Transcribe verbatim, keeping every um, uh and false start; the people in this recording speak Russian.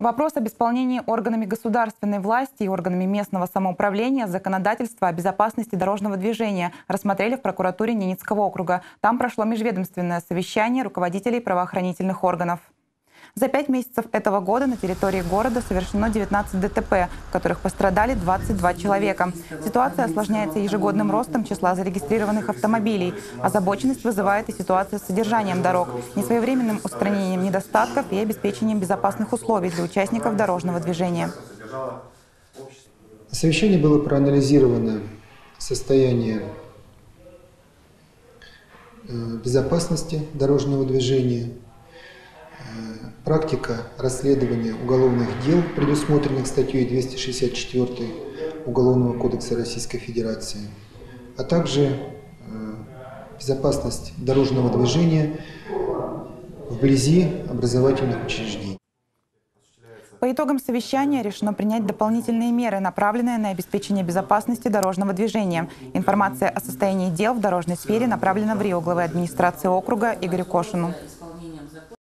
Вопрос об исполнении органами государственной власти и органами местного самоуправления законодательства о безопасности дорожного движения рассмотрели в прокуратуре Ненецкого округа. Там прошло межведомственное совещание руководителей правоохранительных органов. За пять месяцев этого года на территории города совершено девятнадцать ДТП, в которых пострадали двадцать два человека. Ситуация осложняется ежегодным ростом числа зарегистрированных автомобилей. Озабоченность вызывает и ситуация с содержанием дорог, несвоевременным устранением недостатков и обеспечением безопасных условий для участников дорожного движения. На совещании было проанализировано состояние безопасности дорожного движения, практика расследования уголовных дел, предусмотренных статьей двести шестьдесят четыре Уголовного кодекса Российской Федерации, а также безопасность дорожного движения вблизи образовательных учреждений. По итогам совещания решено принять дополнительные меры, направленные на обеспечение безопасности дорожного движения. Информация о состоянии дел в дорожной сфере направлена в РИО главы администрации округа Игорю Кошину.